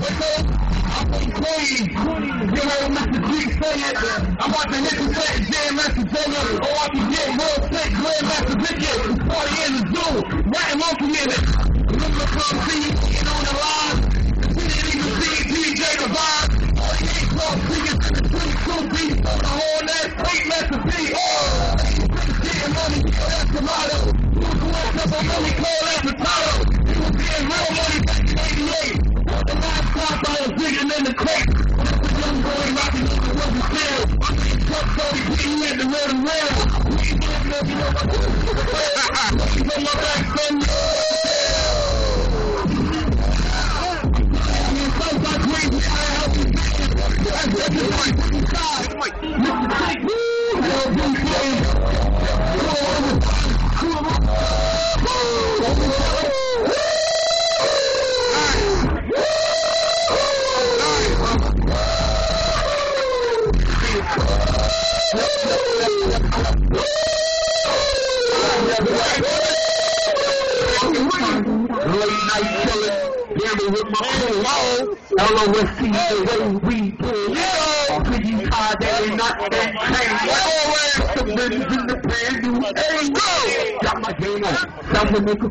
You heard Mr. G say it. I'm about to hit the set and jam Master Taylor. Or I can get real sick, Grandmaster Vicky. Party in the zoo, right along from here. Remember from seeing it on the line. We didn't even see DJ Divine. 48 club tickets to the 22 beats on the whole ass plate, Master P. Oh, getting money, yo, that's the motto. Who's the one that's on money, call that's the title. You was getting real money back in 88. On the last top, I was digging in the crate.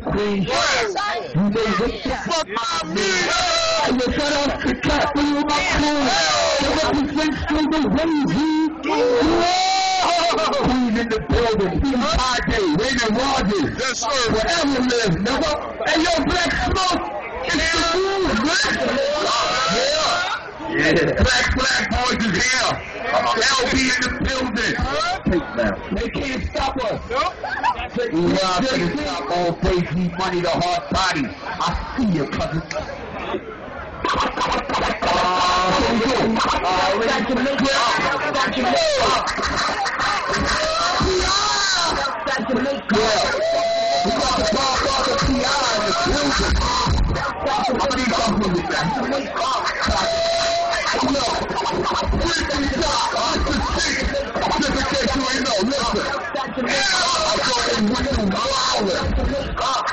Queen. Yes. You know what the fuck I mean? I'm gonna shut up to clap for you, my queen. They represent single ways, Queen in the building, Queen Holiday, Raymond Rogers. Yes, sir. Whatever lives, nigga. And yo, Black Smoke, it's the food, man. Yeah. Yeah. Black boys is here. LB in the building. They can't stop us. Nope. Yeah, I stop all face, need money to hard body. I see you, cousin. Listen. I go in with you,